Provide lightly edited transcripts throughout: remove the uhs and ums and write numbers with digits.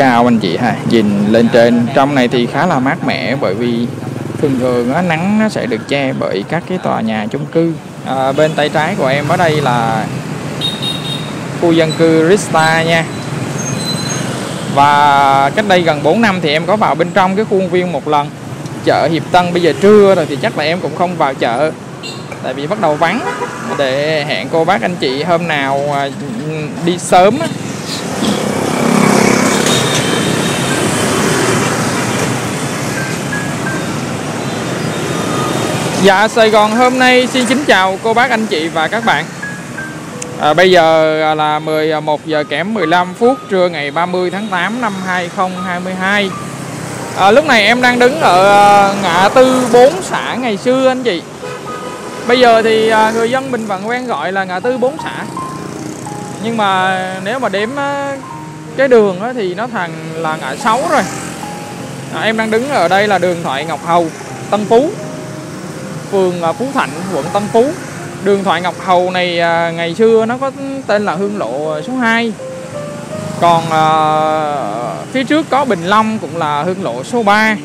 cao anh chị ha. Nhìn lên trên trong này thì khá là mát mẻ, bởi vì thường thường á, nắng nó sẽ được che bởi các cái tòa nhà chung cư. Bên tay trái của em ở đây là khu dân cư Richstar nha. Và cách đây gần 4 năm thì em có vào bên trong cái khu công viên một lần. Chợ Hiệp Tân bây giờ trưa rồi thì chắc là em cũng không vào chợ, tại vì bắt đầu vắng. Để hẹn cô bác anh chị hôm nào đi sớm. Dạ, Sài Gòn hôm nay xin kính chào cô bác anh chị và các bạn. Bây giờ là 11:15 trưa ngày 30 tháng 8 năm 2022. Lúc này em đang đứng ở ngã tư 4 xã ngày xưa anh chị. Bây giờ thì người dân Bình Vận quen gọi là ngã tư 4 xã. Nhưng mà nếu mà đếm cái đường thì nó thành là ngã 6 rồi. Em đang đứng ở đây là đường Thoại Ngọc Hầu, Tân Phú, phường Phú Thạnh, quận Tân Phú. Đường Thoại Ngọc Hầu này ngày xưa nó có tên là Hương Lộ số 2. Còn phía trước có Bình Long cũng là Hương Lộ số 3.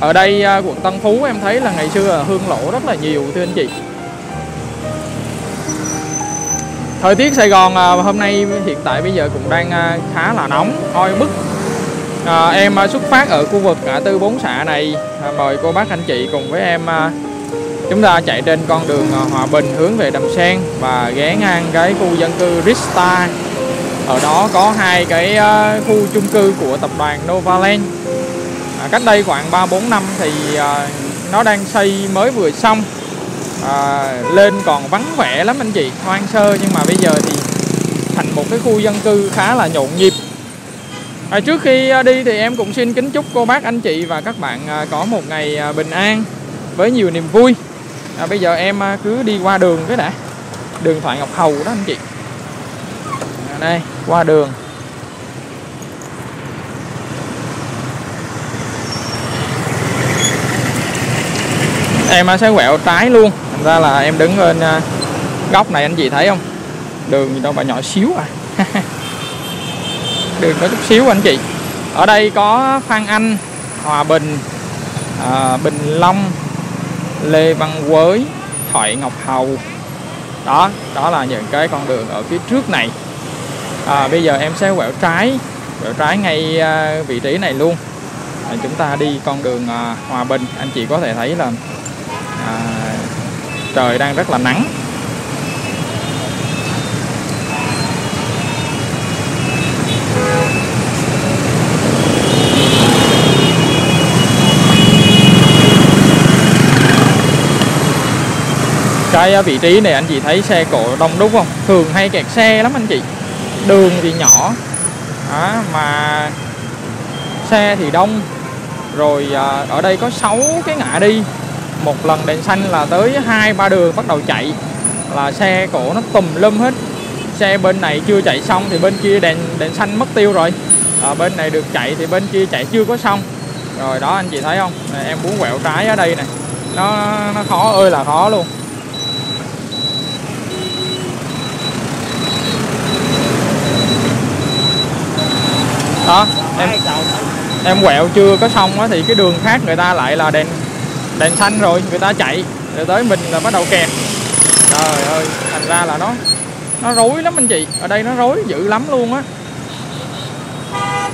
Ở đây quận Tân Phú em thấy là ngày xưa hương lộ rất là nhiều thưa anh chị. Thời tiết Sài Gòn hôm nay hiện tại bây giờ cũng đang khá là nóng, oi bức. Em xuất phát ở khu vực ngã tư 4 xã này. Mời cô bác anh chị cùng với em chúng ta chạy trên con đường Hòa Bình hướng về Đầm Sen và ghé ngang cái khu dân cư Richstar. Ở đó có hai cái khu chung cư của tập đoàn Novaland. Cách đây khoảng 3-4 năm thì nó đang xây mới vừa xong, lên còn vắng vẻ lắm anh chị, hoang sơ. Nhưng mà bây giờ thì thành một cái khu dân cư khá là nhộn nhịp. Trước khi đi thì em cũng xin kính chúc cô bác anh chị và các bạn có một ngày bình an với nhiều niềm vui. Bây giờ em cứ đi qua đường cái đã. Đường Thoại Ngọc Hầu đó anh chị. Đây, qua đường. Em sẽ quẹo trái luôn. Thành ra là em đứng bên góc này anh chị thấy không? Đường gì đâu mà nhỏ xíu à. Đường có chút xíu anh chị. Ở đây có Phan Anh, Hòa Bình, Bình Long, Lê Văn Quới, Thoại Ngọc Hầu. Đó, đó là những cái con đường ở phía trước này. Bây giờ em sẽ quẹo trái. Quẹo trái ngay vị trí này luôn. Chúng ta đi con đường Hòa Bình. Anh chị có thể thấy là trời đang rất là nắng. Cái vị trí này anh chị thấy xe cộ đông đúc không? Thường hay kẹt xe lắm anh chị. Đường thì nhỏ mà xe thì đông. Rồi ở đây có 6 cái ngã đi. Một lần đèn xanh là tới 2-3 đường bắt đầu chạy. Là xe cổ nó tùm lum hết. Xe bên này chưa chạy xong thì bên kia đèn xanh mất tiêu rồi. Bên này được chạy thì bên kia chạy chưa có xong. Rồi đó anh chị thấy không? Em muốn quẹo trái ở đây nè. Nó khó ơi là khó luôn. Đó, em quẹo chưa có xong á thì cái đường khác người ta lại là đèn xanh rồi, người ta chạy rồi tới mình là bắt đầu kẹt. Trời ơi, thành ra là nó rối lắm anh chị. Ở đây nó rối dữ lắm luôn á.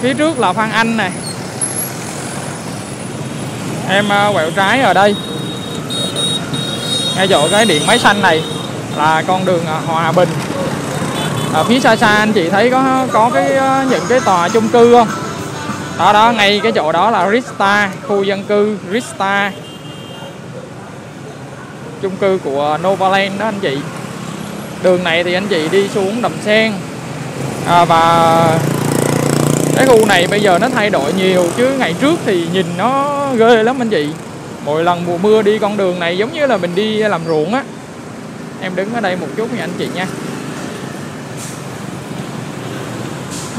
Phía trước là Phan Anh nè. Em quẹo trái ở đây. Ngay chỗ cái điện máy xanh này là con đường Hòa Bình. Ở phía xa xa anh chị thấy có những cái tòa chung cư không? Đó đó, ngay cái chỗ đó là Richstar, khu dân cư Richstar, chung cư của Novaland đó anh chị. Đường này thì anh chị đi xuống Đầm Sen. Và cái khu này bây giờ nó thay đổi nhiều, chứ ngày trước thì nhìn nó ghê lắm anh chị. Mỗi lần mùa mưa đi con đường này giống như là mình đi làm ruộng á. Em đứng ở đây một chút nha anh chị nha.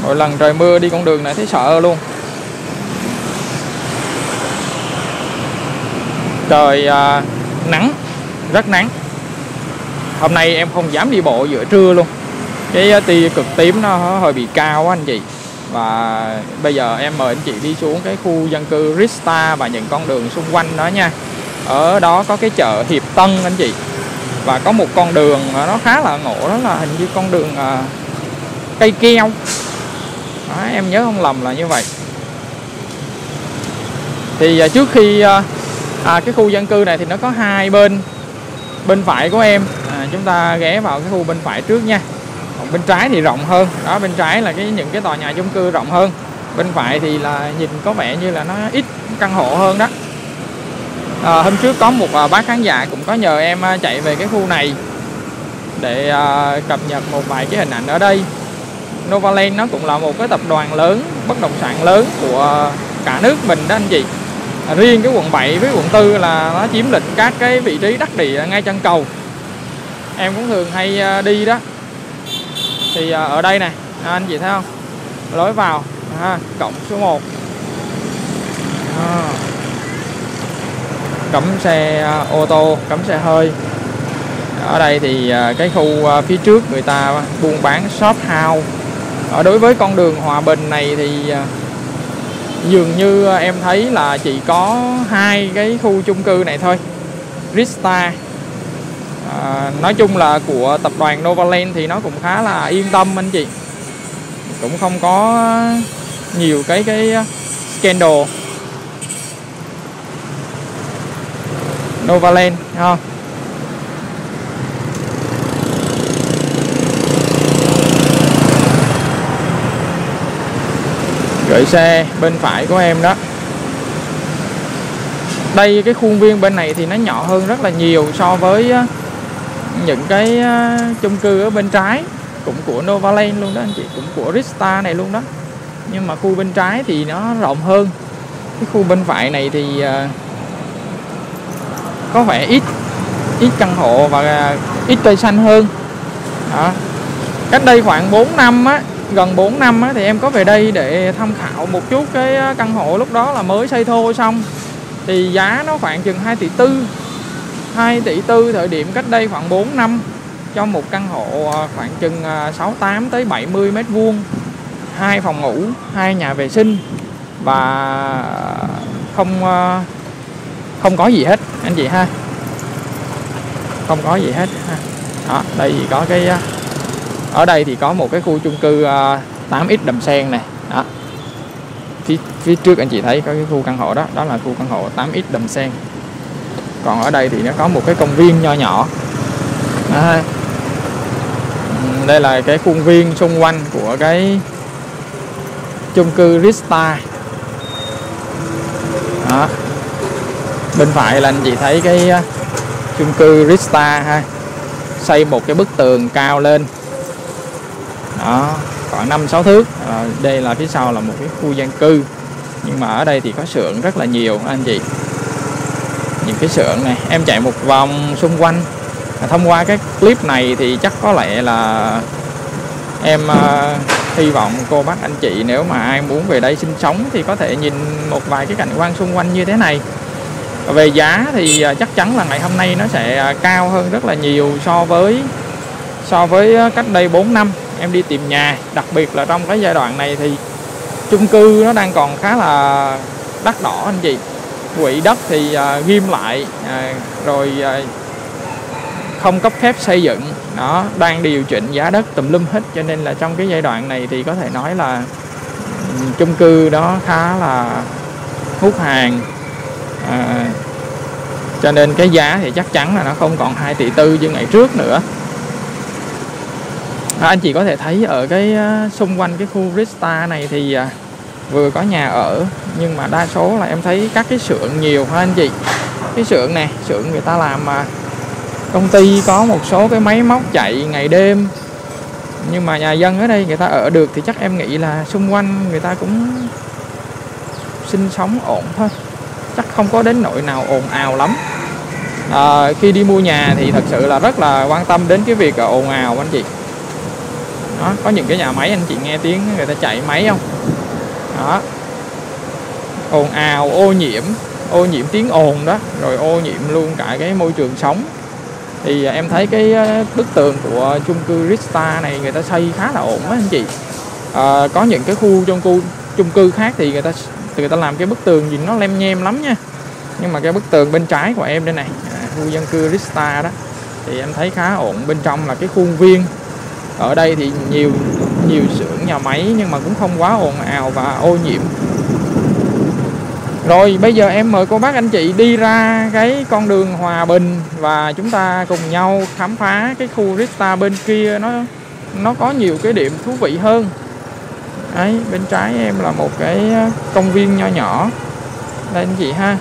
Mỗi lần trời mưa đi con đường này thấy sợ luôn. Trời nắng, rất nắng. Hôm nay em không dám đi bộ giữa trưa luôn. Cái tia cực tím nó hơi bị cao á anh chị. Và bây giờ em mời anh chị đi xuống cái khu dân cư Richstar và những con đường xung quanh đó nha. Ở đó có cái chợ Hiệp Tân anh chị. Và có một con đường nó khá là ngộ, đó là hình như con đường cây keo đó, em nhớ không lầm là như vậy. Thì trước khi cái khu dân cư này thì nó có hai bên. Bên phải của em chúng ta ghé vào cái khu bên phải trước nha. Còn bên trái thì rộng hơn. Đó, bên trái là những cái tòa nhà chung cư rộng hơn. Bên phải thì là nhìn có vẻ như là nó ít căn hộ hơn đó. Hôm trước có một bác khán giả cũng có nhờ em chạy về cái khu này để cập nhật một vài cái hình ảnh ở đây. Novaland nó cũng là một cái tập đoàn lớn, bất động sản lớn của cả nước mình đó anh chị. Riêng cái quận 7 với quận 4 là nó chiếm lĩnh các cái vị trí đắc địa ngay chân cầu. Em cũng thường hay đi đó. Thì ở đây nè, anh chị thấy không? Lối vào, cổng số 1. Cấm xe ô tô, cấm xe hơi. Ở đây thì cái khu phía trước người ta buôn bán shop house. Đối với con đường Hòa Bình này thì dường như em thấy là chỉ có hai cái khu chung cư này thôi. Richstar nói chung là của tập đoàn Novaland thì nó cũng khá là yên tâm anh chị. Cũng không có nhiều cái scandal. Novaland ha. Gửi xe bên phải của em đó. Đây cái khuôn viên bên này thì nó nhỏ hơn rất là nhiều so với những cái chung cư ở bên trái, cũng của Novaland luôn đó anh chị, cũng của Richstar này luôn đó. Nhưng mà khu bên trái thì nó rộng hơn. Cái khu bên phải này thì có vẻ ít căn hộ và ít cây xanh hơn. Đó. Cách đây khoảng 4 năm á, gần 4 năm á, thì em có về đây để tham khảo một chút cái căn hộ lúc đó là mới xây thô xong. Thì giá nó khoảng chừng 2 tỷ 4. 2 tỷ 4 thời điểm cách đây khoảng 4 năm cho một căn hộ khoảng chừng 68 tới 70 m2, 2 phòng ngủ, 2 nhà vệ sinh và không có gì hết anh chị ha. Không có gì hết ha. Đó, đây thì có cái ở đây thì có một cái khu chung cư 8X Đầm Sen này. Đó. Phía trước anh chị thấy có cái khu căn hộ đó, đó là khu căn hộ 8X Đầm Sen. Còn ở đây thì nó có một cái công viên nho nhỏ. Đó. Đây là cái khuôn viên xung quanh của cái chung cư Richstar. Đó. Bên phải là anh chị thấy cái chung cư Richstar ha. Xây một cái bức tường cao lên. Đó, khoảng 5-6 thước. Đây là phía sau là một cái khu dân cư. Nhưng mà ở đây thì có xưởng rất là nhiều anh chị. Những cái xưởng này, em chạy một vòng xung quanh. Thông qua cái clip này thì chắc có lẽ là em hy vọng cô bác anh chị nếu mà ai muốn về đây sinh sống thì có thể nhìn một vài cái cảnh quan xung quanh như thế này. Về giá thì chắc chắn là ngày hôm nay nó sẽ cao hơn rất là nhiều so với cách đây 4 năm em đi tìm nhà. Đặc biệt là trong cái giai đoạn này thì chung cư nó đang còn khá là đắt đỏ anh chị. Quỹ đất thì ghim lại rồi không cấp phép xây dựng. Đó, đang điều chỉnh giá đất tùm lum hết, cho nên là trong cái giai đoạn này thì có thể nói là chung cư đó khá là hút hàng. Cho nên cái giá thì chắc chắn là nó không còn 2 tỷ tư như ngày trước nữa. Anh chị có thể thấy ở cái xung quanh cái khu Richstar này thì vừa có nhà ở, nhưng mà đa số là em thấy các cái xưởng nhiều ha anh chị. Cái xưởng này, xưởng người ta làm công ty có một số cái máy móc chạy ngày đêm. Nhưng mà nhà dân ở đây người ta ở được thì chắc em nghĩ là xung quanh người ta cũng sinh sống ổn thôi. Chắc không có đến nỗi nào ồn ào lắm. Khi đi mua nhà thì thật sự là rất là quan tâm đến cái việc ồn ào anh chị. Đó, có những cái nhà máy anh chị nghe tiếng người ta chạy máy không? Đó. Ồn ào, ô nhiễm tiếng ồn đó, rồi ô nhiễm luôn cả cái môi trường sống. Thì em thấy cái bức tường của chung cư Richstar này người ta xây khá là ổn đó anh chị. Có những cái khu trong khu chung cư khác thì người ta làm cái bức tường gì nó lem nhem lắm nha. Nhưng mà cái bức tường bên trái của em đây này, khu dân cư Richstar đó, thì em thấy khá ổn. Bên trong là cái khuôn viên. Ở đây thì nhiều xưởng nhà máy nhưng mà cũng không quá ồn ào và ô nhiễm. Rồi bây giờ em mời cô bác anh chị đi ra cái con đường Hòa Bình và chúng ta cùng nhau khám phá cái khu Richstar bên kia, nó có nhiều cái điểm thú vị hơn. Đấy, bên trái em là một cái công viên nho nhỏ đây anh chị ha.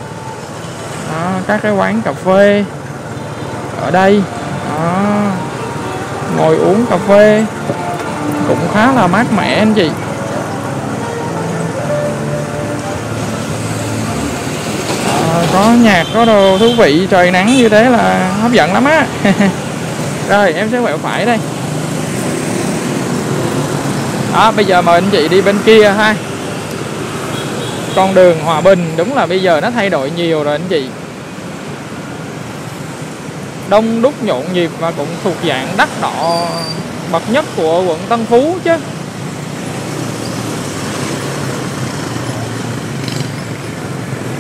Đó, các cái quán cà phê ở đây. Đó, ngồi uống cà phê cũng khá là mát mẻ anh chị. Có nhạc, có đồ thú vị, trời nắng như thế là hấp dẫn lắm á. Rồi em sẽ quẹo phải đây. Đó, bây giờ mời anh chị đi bên kia ha. Con đường Hòa Bình đúng là bây giờ nó thay đổi nhiều rồi anh chị. Đông đúc nhộn nhịp và cũng thuộc dạng đắt đỏ bậc nhất của quận Tân Phú chứ.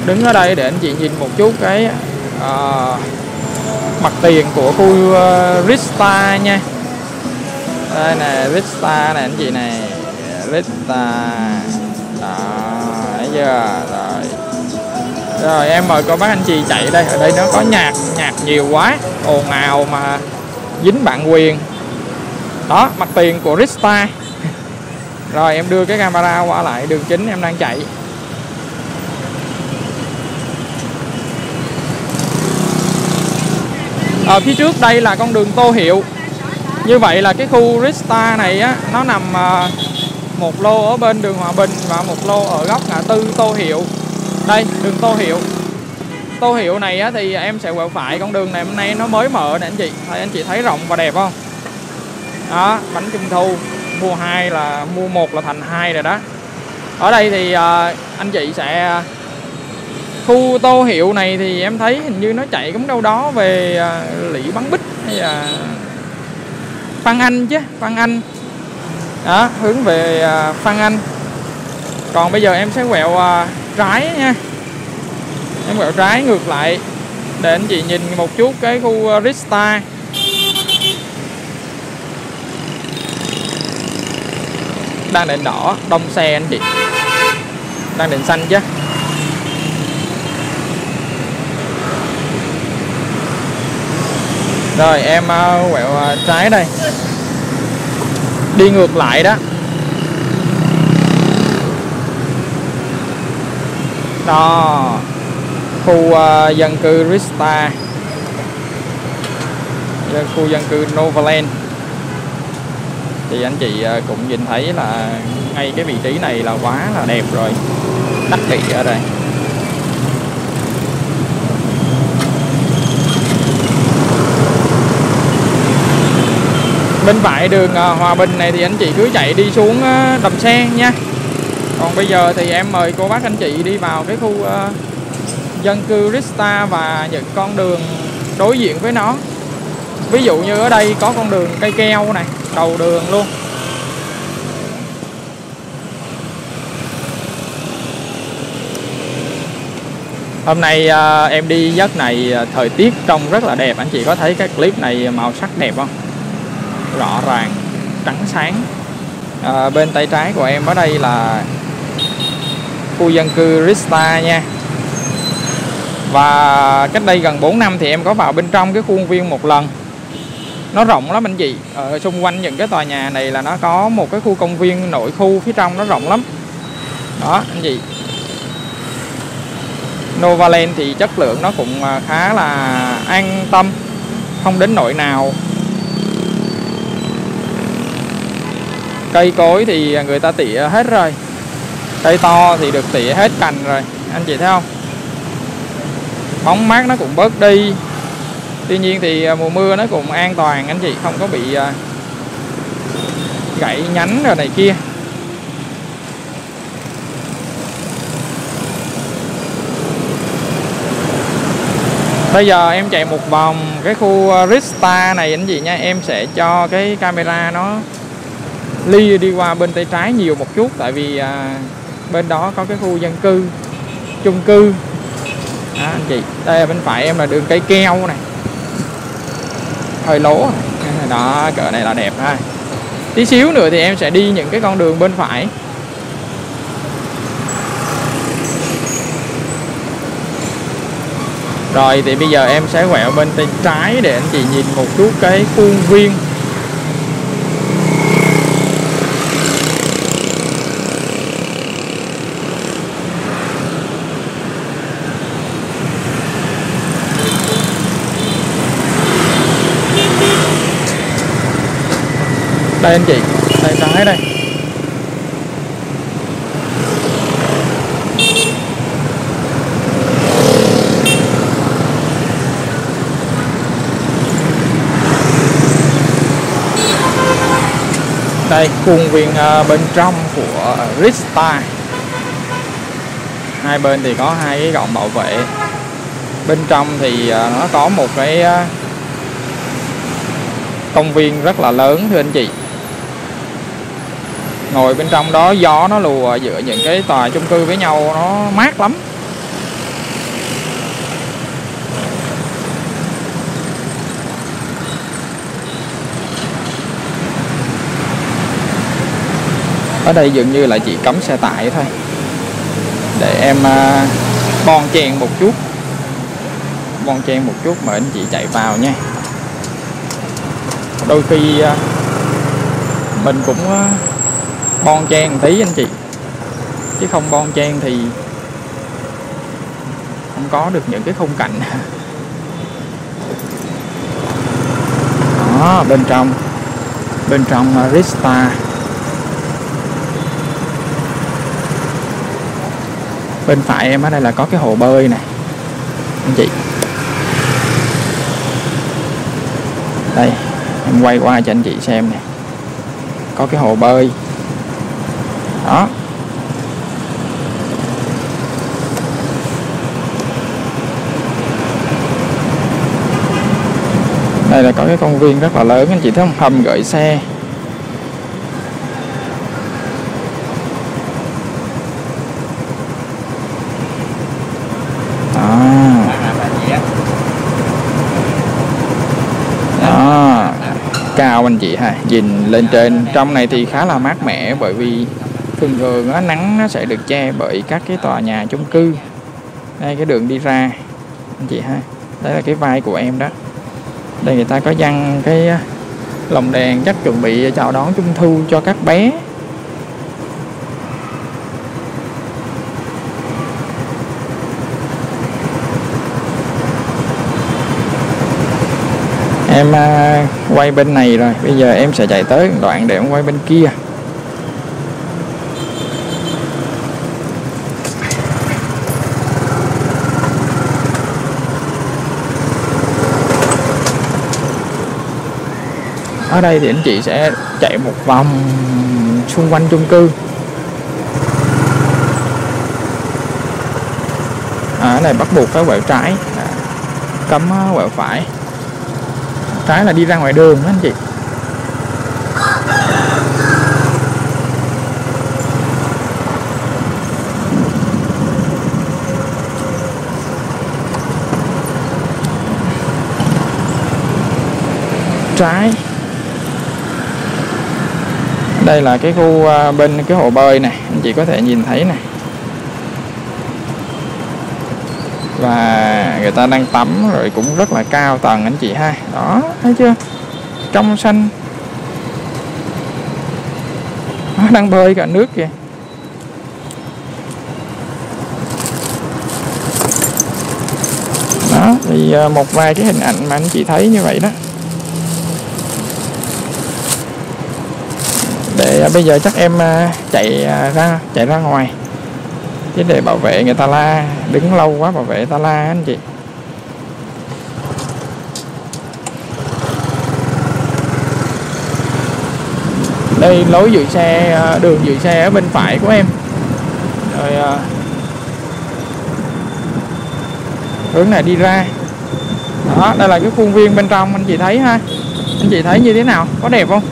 Đứng ở đây để anh chị nhìn một chút cái mặt tiền của khu Richstar nha. Đây nè, Richstar nè anh chị nè, Richstar. Đó, thấy chưa? Rồi em mời cô bác anh chị chạy đây. Ở đây nó có nhạc nhiều quá, ồn ào mà dính bản quyền. Đó, mặt tiền của Richstar. Rồi em đưa cái camera qua lại đường chính em đang chạy. Ở phía trước đây là con đường Tô Hiệu. Như vậy là cái khu Richstar này á, nó nằm một lô ở bên đường Hòa Bình và một lô ở góc ngã tư Tô Hiệu. Đây, đường Tô Hiệu. Tô Hiệu này á, thì em sẽ quẹo phải. Con đường này hôm nay nó mới mở nè anh chị. Thấy, anh chị thấy rộng và đẹp không? Đó, bánh trung thu mua 2 là mua 1 là thành 2 rồi đó. Ở đây thì anh chị sẽ khu Tô Hiệu này thì em thấy hình như nó chạy cũng đâu đó về Lý Văn Bích hay là Phan Anh chứ, Phan Anh. Đó, hướng về Phan Anh. Còn bây giờ em sẽ quẹo trái nha. Em quẹo trái ngược lại để anh chị nhìn một chút cái khu Richstar. Đang đèn đỏ, đông xe anh chị. Đang đèn xanh chứ. Rồi em quẹo trái đây. Đi ngược lại đó. Đó, khu dân cư Richstar, khu dân cư Novaland. Thì anh chị cũng nhìn thấy là ngay cái vị trí này là quá là đẹp rồi, đắc địa ở đây. Bên phải đường Hòa Bình này thì anh chị cứ chạy đi xuống Đầm Sen nha. Còn bây giờ thì em mời cô bác anh chị đi vào cái khu dân cư Richstar và những con đường đối diện với nó. Ví dụ như ở đây có con đường cây keo này, đầu đường luôn. Hôm nay em đi giấc này thời tiết trông rất là đẹp. Anh chị có thấy cái clip này màu sắc đẹp không? Rõ ràng, trắng sáng. Bên tay trái của em ở đây là khu dân cư Richstar nha. Và cách đây gần 4 năm thì em có vào bên trong cái khuôn viên một lần. Nó rộng lắm anh chị. Ở xung quanh những cái tòa nhà này là nó có một cái khu công viên nội khu phía trong, nó rộng lắm. Đó anh chị. Novaland thì chất lượng nó cũng khá là an tâm, không đến nỗi nào. Cây cối thì người ta tỉa hết rồi. Cây to thì được tỉa hết cành rồi. Anh chị thấy không? Bóng mát nó cũng bớt đi. Tuy nhiên thì mùa mưa nó cũng an toàn anh chị. Không có bị gãy nhánh rồi này kia. Bây giờ em chạy một vòng cái khu Richstar này anh chị nha. Em sẽ cho cái camera nó Ly đi qua bên tay trái nhiều một chút, tại vì bên đó có cái khu dân cư, chung cư đó, anh chị. Đây là bên phải em là đường Cây Keo này, hơi lố này. Đó, cỡ này là đẹp ha. Tí xíu nữa thì em sẽ đi những cái con đường bên phải. Rồi thì bây giờ em sẽ quẹo bên tay trái để anh chị nhìn một chút cái khuôn viên. Đây anh chị, tay trái đây. Đây, khuôn viên bên trong của Richstar. Hai bên thì có hai cái gọng bảo vệ. Bên trong thì nó có một cái công viên rất là lớn thưa anh chị. Ngồi bên trong đó gió nó lùa giữa những cái tòa chung cư với nhau, nó mát lắm. Ở đây dường như là chỉ cấm xe tải thôi. Để em bon chen một chút. Bon chen một chút mời anh chị chạy vào nha. Đôi khi mình cũng bon chen một tí anh chị, chứ không bon chen thì không có được những cái khung cảnh. Đó, bên trong Richstar. Bên phải em ở đây là có cái hồ bơi này anh chị. Đây, em quay qua cho anh chị xem nè. Có cái hồ bơi. Đó. Đây là có cái công viên rất là lớn anh chị thấy không? Hầm gửi xe. Cao anh chị ha, nhìn lên trên trong này thì khá là mát mẻ, bởi vì thường thường á, nắng nó sẽ được che bởi các cái tòa nhà chung cư. Đây cái đường đi ra anh chị ha, đây là cái vai của em đó. Đây người ta có dăng cái lồng đèn chắc chuẩn bị chào đón trung thu cho các bé. Em quay bên này rồi, bây giờ em sẽ chạy tới đoạn để em quay bên kia. Ở đây thì anh chị sẽ chạy một vòng xung quanh chung cư. Ở này bắt buộc phải quẹo trái, cấm quẹo phải. Trái là đi ra ngoài đường đó anh chị. Trái. Đây là cái khu bên cái hồ bơi này, anh chị có thể nhìn thấy này. Và người ta đang tắm rồi, cũng rất là cao tầng anh chị ha. Đó, thấy chưa? Trong xanh. Nó đang bơi cả nước kìa. Đó, thì một vài cái hình ảnh mà anh chị thấy như vậy đó. Để bây giờ chắc em chạy ra ngoài. Chứ để bảo vệ người ta la, đứng lâu quá bảo vệ người ta la anh chị. Đây lối giữ xe, đường giữ xe ở bên phải của em. Rồi hướng này đi ra. Đó, đây là cái khuôn viên bên trong anh chị thấy ha. Anh chị thấy như thế nào? Có đẹp không?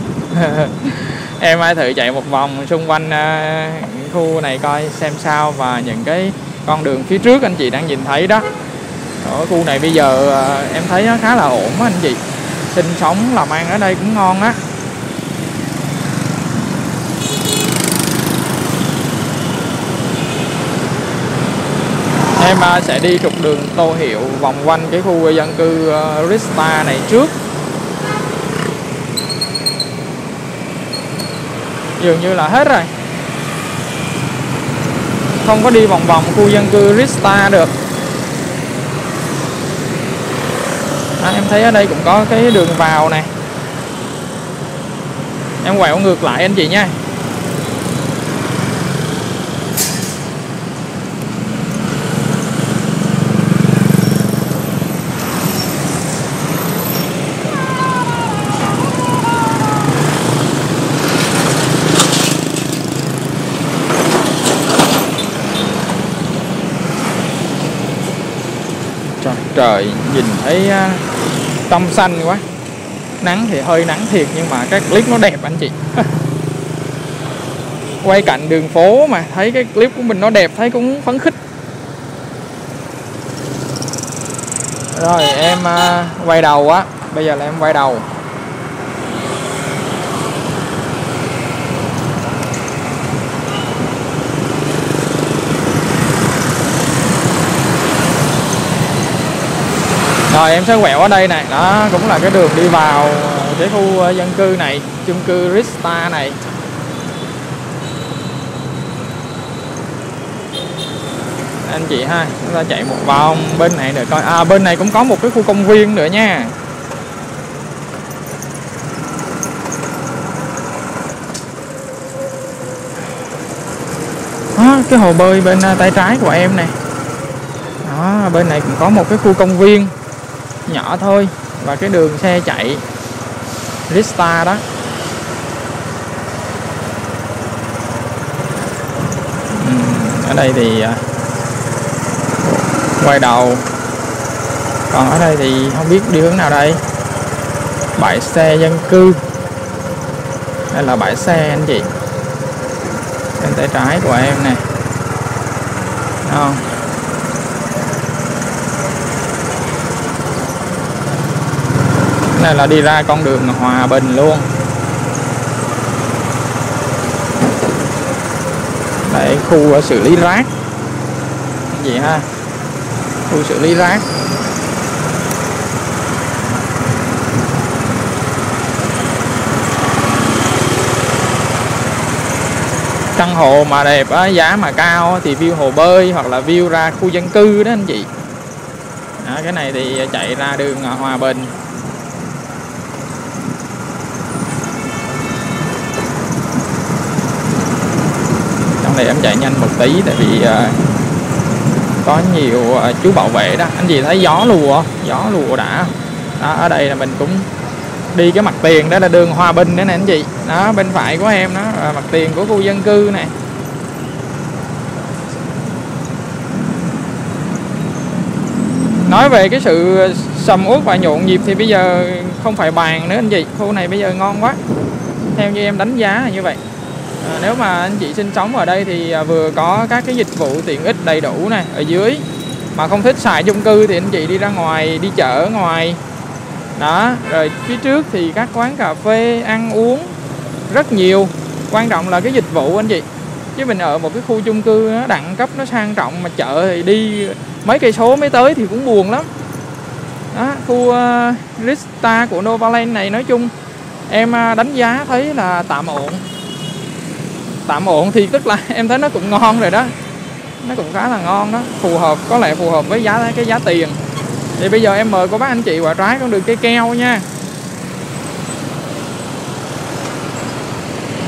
Em hãy thử chạy một vòng xung quanh khu này coi xem sao, và những cái con đường phía trước anh chị đang nhìn thấy đó. Ở khu này bây giờ em thấy nó khá là ổn á anh chị. Sinh sống làm ăn ở đây cũng ngon á. Em sẽ đi trục đường Tô Hiệu vòng quanh cái khu dân cư Richstar này trước. Dường như là hết rồi, không có đi vòng vòng khu dân cư Richstar được. Em thấy ở đây cũng có cái đường vào này. Em quẹo ngược lại anh chị nha. Trời, nhìn thấy tâm xanh quá. Nắng thì hơi nắng thiệt, nhưng mà cái clip nó đẹp anh chị. Quay cạnh đường phố mà thấy cái clip của mình nó đẹp, thấy cũng phấn khích. Rồi em quay đầu á. Bây giờ là em quay đầu. Rồi em sẽ quẹo ở đây này, đó cũng là cái đường đi vào cái khu dân cư này, chung cư Richstar này. Anh chị ha, chúng ta chạy một vòng bên này để coi. À, bên này cũng có một cái khu công viên nữa nha. Đó, cái hồ bơi bên tay trái của em này. Đó, bên này cũng có một cái khu công viên nhỏ thôi, và cái đường xe chạy Richstar đó. Ở đây thì quay đầu, còn ở đây thì không biết đi hướng nào đây. Bãi xe dân cư, đây là bãi xe anh chị, bên tay trái của em nè. Không này là đi ra con đường Hòa Bình luôn. Đây khu xử lý rác. Cái gì ha? Khu xử lý rác. Căn hộ mà đẹp á, giá mà cao thì view hồ bơi hoặc là view ra khu dân cư đó anh chị. Đó, cái này thì chạy ra đường Hòa Bình. Thì em chạy nhanh một tí tại vì có nhiều chú bảo vệ đó. Anh chị thấy gió lùa, gió lùa đã. Đó, ở đây là mình cũng đi cái mặt tiền, đó là đường Hòa Bình nữa nè anh chị. Đó, bên phải của em đó là mặt tiền của khu dân cư này. Nói về cái sự sầm uất và nhộn nhịp thì bây giờ không phải bàn nữa anh chị. Khu này bây giờ ngon quá, theo như em đánh giá là như vậy. Nếu mà anh chị sinh sống ở đây thì vừa có các cái dịch vụ tiện ích đầy đủ này ở dưới, mà không thích xài chung cư thì anh chị đi ra ngoài, đi chợ ở ngoài đó. Rồi phía trước thì các quán cà phê ăn uống rất nhiều, quan trọng là cái dịch vụ anh chị. Chứ mình ở một cái khu chung cư nó đẳng cấp, nó sang trọng, mà chợ thì đi mấy cây số mới tới thì cũng buồn lắm đó. Khu Richstar của Novaland này nói chung em đánh giá thấy là tạm ổn. Tạm ổn thì tức là em thấy nó cũng ngon rồi đó, nó cũng khá là ngon đó, phù hợp, có lẽ phù hợp với giá, cái giá tiền. Thì bây giờ em mời cô bác anh chị quả trái con đường cây keo nha.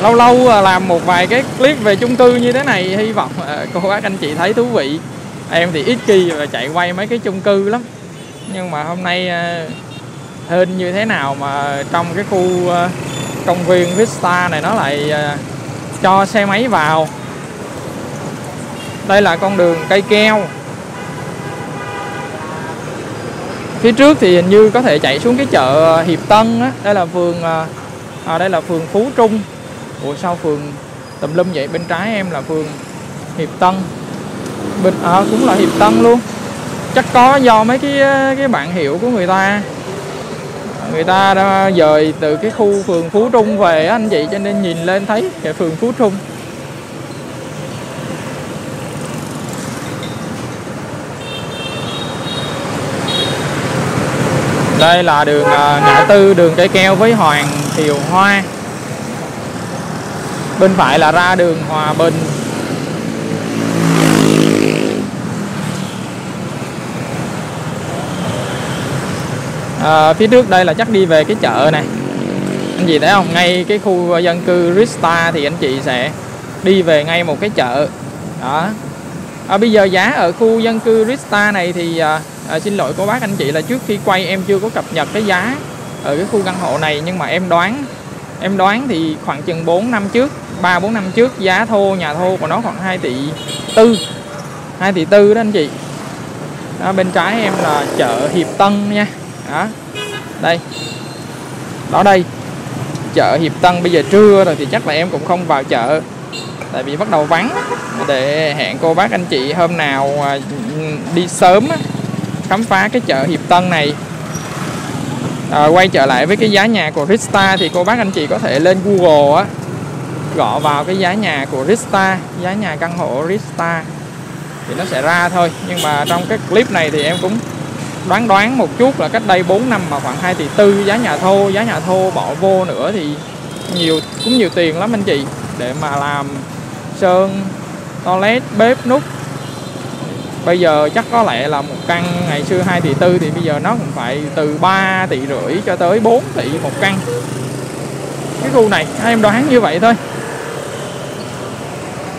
Lâu lâu làm một vài cái clip về chung cư như thế này, hy vọng cô bác anh chị thấy thú vị. Em thì ít khi và chạy quay mấy cái chung cư lắm, nhưng mà hôm nay hên như thế nào mà trong cái khu công viên Richstar này nó lại cho xe máy vào. Đây là con đường cây keo. Phía trước thì hình như có thể chạy xuống cái chợ Hiệp Tân á. Đây là phường Phú Trung. ủa sao phường tùm lum vậy. Bên trái em là phường Hiệp Tân, bên cũng là Hiệp Tân luôn. Chắc có do mấy cái bạn hiệu của người ta đã dời từ cái khu phường Phú Trung về anh chị, cho nên nhìn lên thấy cái phường Phú Trung. Đây là đường ngã tư đường Cây Keo với Hoàng Thiều Hoa. Bên phải là ra đường Hòa Bình. Phía trước đây là chắc đi về cái chợ này. Anh chị thấy không? Ngay cái khu dân cư Richstar thì anh chị sẽ đi về ngay một cái chợ. Đó. Bây giờ giá ở khu dân cư Richstar này thì xin lỗi cô bác anh chị là trước khi quay em chưa có cập nhật cái giá ở cái khu căn hộ này, nhưng mà em đoán thì khoảng chừng 3-4 năm trước giá thô, nhà thô của nó khoảng 2 tỷ 4 đó anh chị. Đó, bên trái em là chợ Hiệp Tân nha. Đó. Đây. Đó đây. Chợ Hiệp Tân. Bây giờ trưa rồi thì chắc là em cũng không vào chợ, tại vì bắt đầu vắng. Để hẹn cô bác anh chị hôm nào đi sớm khám phá cái chợ Hiệp Tân này. Quay trở lại với cái giá nhà của Richstar thì cô bác anh chị có thể lên Google á, gõ vào cái giá nhà của Richstar, giá nhà căn hộ Richstar thì nó sẽ ra thôi. Nhưng mà trong cái clip này thì em cũng đoán một chút là cách đây 4 năm mà khoảng 2 tỷ 4 giá nhà thô bỏ vô nữa thì cũng nhiều tiền lắm anh chị, để mà làm sơn, toilet, bếp nút. Bây giờ chắc có lẽ là một căn ngày xưa 2 tỷ 4 thì bây giờ nó cũng phải từ 3,5 tỷ cho tới 4 tỷ một căn. Cái khu này em đoán như vậy thôi.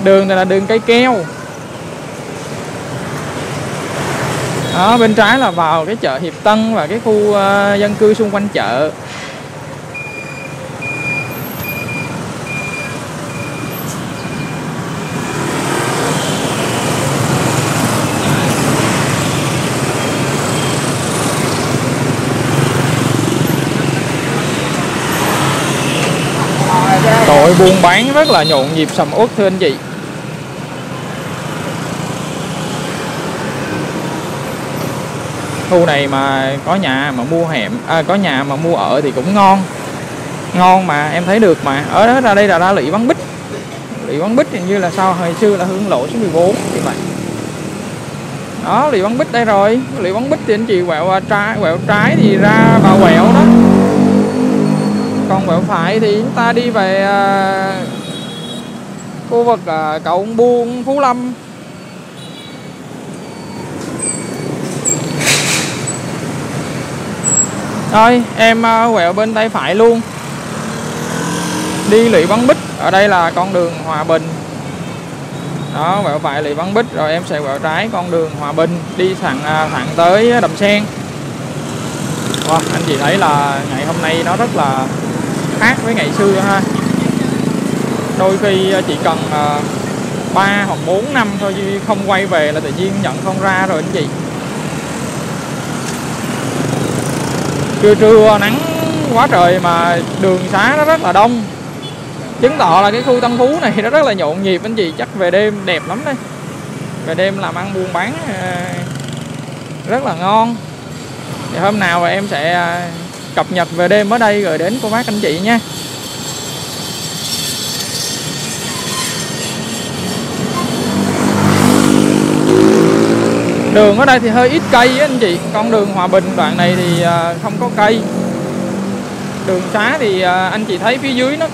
Đường này là đường Cây Keo. Đó, bên trái là vào cái chợ Hiệp Tân và cái khu dân cư xung quanh chợ. Tội buôn bán rất là nhộn nhịp sầm uất thưa anh chị. Khu này mà có nhà mà mua ở thì cũng ngon mà em thấy được mà. Ở đó ra đây là ra Lý Văn Bích hình như là sao hồi xưa là hướng lộ số 14 thì vậy. Đó, Lý Văn Bích đây rồi. Lý Văn Bích thì anh chị quẹo trái thì ra vào quẹo đó, còn quẹo phải thì chúng ta đi về khu vực Cầu Buôn, Phú Lâm. Thôi em quẹo bên tay phải luôn, đi Lý Văn Bích. Ở đây là con đường Hòa Bình. Đó, quẹo phải Lý Văn Bích rồi em sẽ quẹo trái con đường Hòa Bình đi thẳng tới Đầm Sen. Wow, anh chị thấy là ngày hôm nay nó rất là khác với ngày xưa ha. Đôi khi chỉ cần 3 hoặc 4 năm thôi chứ không quay về là tự nhiên nhận không ra rồi anh chị. Trưa nắng quá trời mà đường xá nó rất là đông, chứng tỏ là cái khu Tân Phú này nó rất là nhộn nhịp anh chị. Chắc về đêm đẹp lắm đấy, về đêm làm ăn buôn bán rất là ngon. Thì hôm nào và em sẽ cập nhật về đêm ở đây rồi đến cô bác anh chị nha. Đường ở đây thì hơi ít cây á anh chị. Con đường Hòa Bình đoạn này thì không có cây. Đường xá thì anh chị thấy phía dưới nó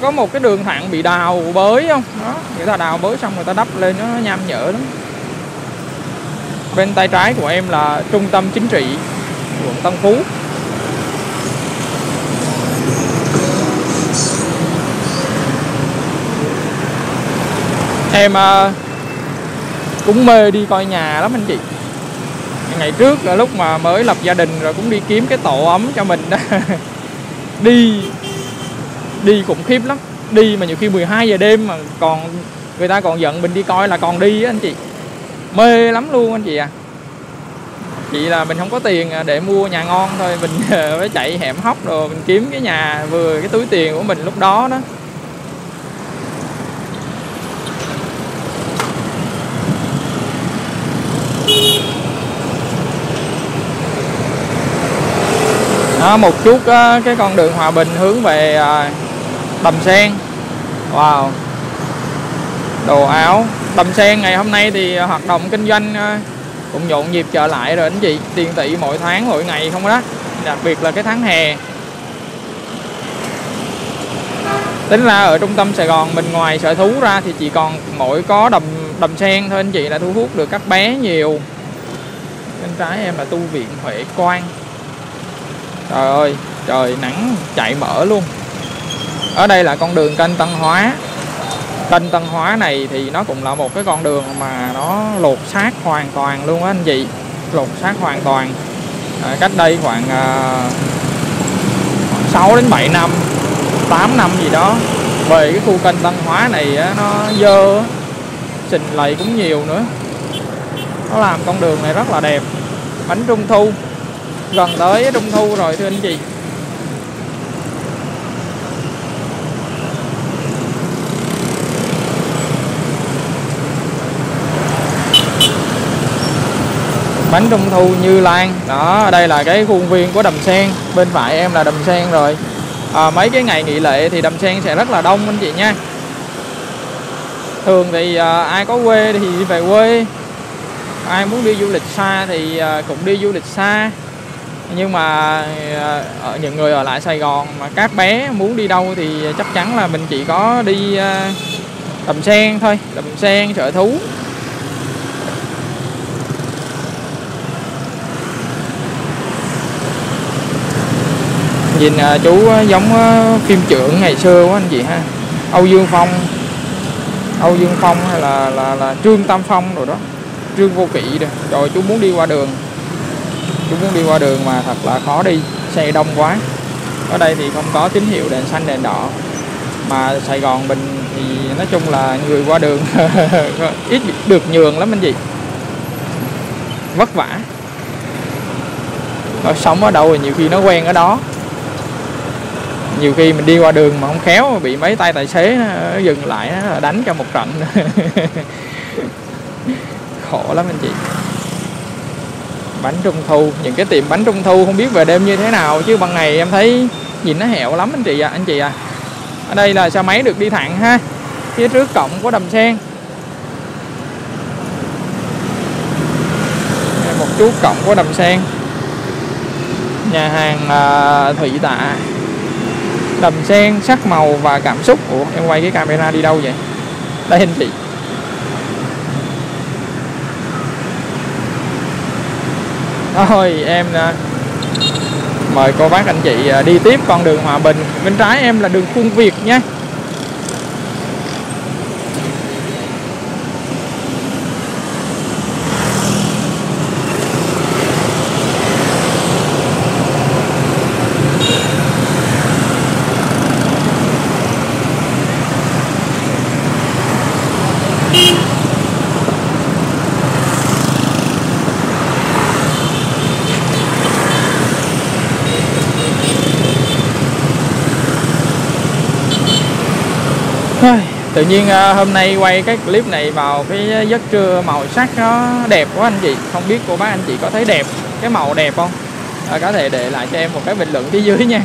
có một cái đường thẳng bị đào bới không? Đó, người ta đào bới xong người ta đắp lên nó nham nhở lắm. Bên tay trái của em là trung tâm chính trị quận Tân Phú. Em cũng mê đi coi nhà lắm anh chị. Ngày trước là lúc mà mới lập gia đình rồi cũng đi kiếm cái tổ ấm cho mình đó. Đi khủng khiếp lắm. Đi mà nhiều khi 12 giờ đêm mà còn người ta còn giận mình đi coi là còn đi á anh chị. Mê lắm luôn anh chị à. Chỉ là mình không có tiền để mua nhà ngon thôi, mình phải chạy hẻm hóc rồi mình kiếm cái nhà vừa cái túi tiền của mình lúc đó đó. Đó, một chút cái con đường Hòa Bình hướng về Đầm Sen. Wow, đồ áo Đầm Sen ngày hôm nay thì hoạt động kinh doanh cũng nhộn nhịp trở lại rồi anh chị, tiền tỷ mỗi tháng mỗi ngày không đó, đặc biệt là cái tháng hè. Tính ra ở trung tâm Sài Gòn mình ngoài sở thú ra thì chỉ còn mỗi có đầm sen thôi anh chị là thu hút được các bé nhiều. Bên trái em là tu viện Huệ Quang. Trời ơi, trời nắng chạy mở luôn. Ở đây là con đường kênh Tân Hóa. Kênh Tân Hóa này thì nó cũng là một cái con đường mà nó lột xác hoàn toàn luôn á anh chị. Lột xác hoàn toàn. Cách đây khoảng 6 đến 7 năm, 8 năm gì đó. Về cái khu kênh Tân Hóa này á, nó dơ, xình lầy cũng nhiều nữa. Nó làm con đường này rất là đẹp. Bánh trung thu, gần tới trung thu rồi thưa anh chị. Bánh trung thu Như Lan đó, đây là cái khuôn viên của Đầm Sen, bên phải em là Đầm Sen rồi. Mấy cái ngày nghỉ lễ thì Đầm Sen sẽ rất là đông anh chị nha. Thường thì ai có quê thì về quê, ai muốn đi du lịch xa thì cũng đi du lịch xa. Nhưng mà những người ở lại Sài Gòn mà các bé muốn đi đâu thì chắc chắn là mình chỉ có đi Đầm Sen thôi, Đầm Sen, sở thú. Nhìn chú giống phim trưởng ngày xưa quá anh chị ha, Âu Dương Phong hay là Trương Tam Phong rồi đó, Trương Vô Kỵ rồi. Rồi chú muốn đi qua đường, mà thật là khó đi, xe đông quá. Ở đây thì không có tín hiệu đèn xanh đèn đỏ, mà Sài Gòn mình thì nói chung là người qua đường ít được nhường lắm anh chị, vất vả. Nó sống ở đâu thì nhiều khi nó quen ở đó. Nhiều khi mình đi qua đường mà không khéo bị mấy tay tài xế nó dừng lại nó đánh cho một trận khổ lắm anh chị. Bánh trung thu, những cái tiệm bánh trung thu không biết về đêm như thế nào, chứ ban ngày em thấy nhìn nó hẻo lắm anh chị ạ. Ở đây là xe máy được đi thẳng ha, phía trước cổng của Đầm Sen. Một chút cổng của Đầm Sen, nhà hàng Thụy Tạ, Đầm Sen, sắc màu và cảm xúc. Ủa em quay cái camera đi đâu vậy? Đây anh chị, thôi em mời cô bác anh chị đi tiếp con đường Hòa Bình. Bên trái em là đường Khuôn Việt nhé. Tự nhiên hôm nay quay cái clip này vào cái giấc trưa, màu sắc nó đẹp quá anh chị. Không biết cô bác anh chị có thấy đẹp, cái màu đẹp không? Có thể để lại cho em một cái bình luận phía dưới nha.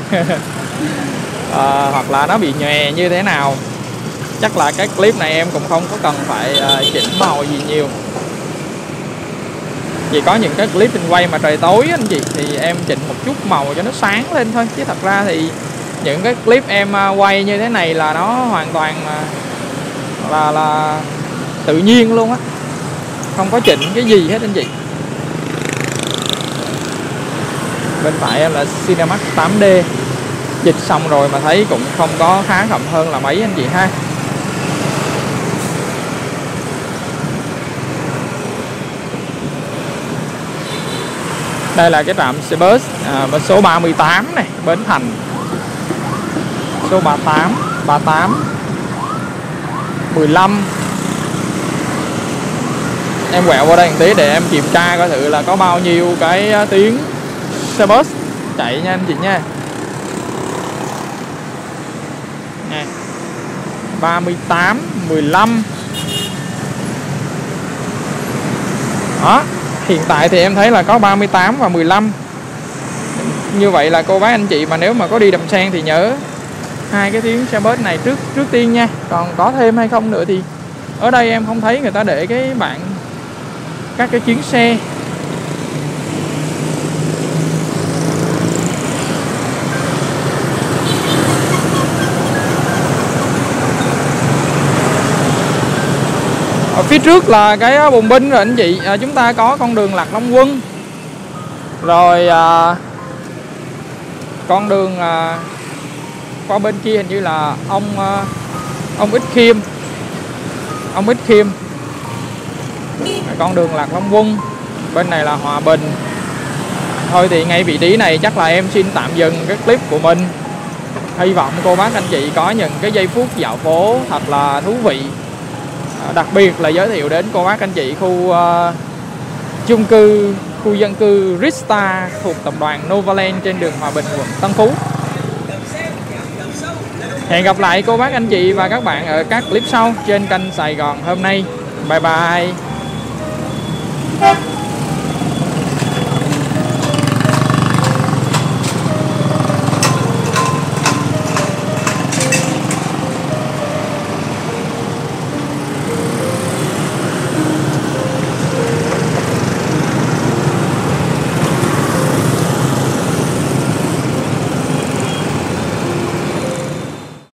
Hoặc là nó bị nhòe như thế nào. Chắc là cái clip này em cũng không có cần phải chỉnh màu gì nhiều. Chỉ có những cái clip mình quay mà trời tối anh chị thì em chỉnh một chút màu cho nó sáng lên thôi. Chứ thật ra thì những cái clip em quay như thế này là nó hoàn toàn là tự nhiên luôn á, không có chỉnh cái gì hết anh chị. Bên phải em là Cinemax 8D. Dịch xong rồi mà thấy cũng không có khá rộng hơn là mấy anh chị ha. Đây là cái trạm xe bus số 38 này, Bến Thành. Số 38, 15. Em quẹo qua đây một tí để em kiểm tra coi thử là có bao nhiêu cái tiếng xe bus chạy nha anh chị nha. 38, 15. Đó, hiện tại thì em thấy là có 38 và 15. Như vậy là cô bác anh chị mà nếu mà có đi Đầm Sen thì nhớ hai cái tiếng xe bus này trước tiên nha. Còn có thêm hay không nữa thì ở đây em không thấy người ta để cái bảng các cái chuyến xe. Ở phía trước là cái bùng binh rồi anh chị, chúng ta có con đường Lạc Long Quân. Rồi con đường qua bên kia hình như là ông Ít Khiêm. Ông Ít Khiêm. Con đường Lạc Long Quân. Bên này là Hòa Bình. Thôi thì ngay vị trí này chắc là em xin tạm dừng cái clip của mình. Hy vọng cô bác anh chị có những cái giây phút dạo phố thật là thú vị, đặc biệt là giới thiệu đến cô bác anh chị khu chung cư, khu dân cư Richstar thuộc tập đoàn Novaland trên đường Hòa Bình, quận Tân Phú. Hẹn gặp lại cô bác anh chị và các bạn ở các clip sau trên kênh Sài Gòn hôm nay. Bye bye.